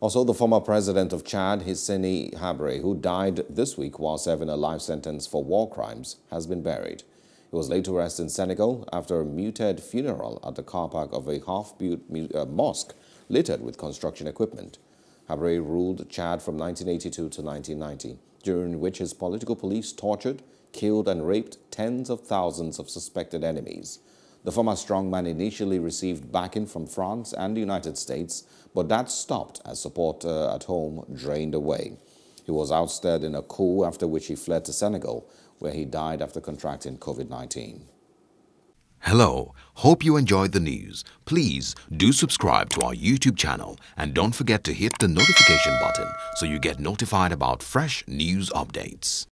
Also, the former president of Chad, Hissène Habré, who died this week while serving a life sentence for war crimes, has been buried. He was laid to rest in Senegal after a muted funeral at the car park of a half-built mosque littered with construction equipment. Habré ruled Chad from 1982 to 1990, during which his political police tortured, killed and raped tens of thousands of suspected enemies. The former strongman initially received backing from France and the United States, but that stopped as support at home drained away. He was ousted in a coup, after which he fled to Senegal, where he died after contracting COVID-19. Hello, hope you enjoyed the news. Please do subscribe to our YouTube channel and don't forget to hit the notification button so you get notified about fresh news updates.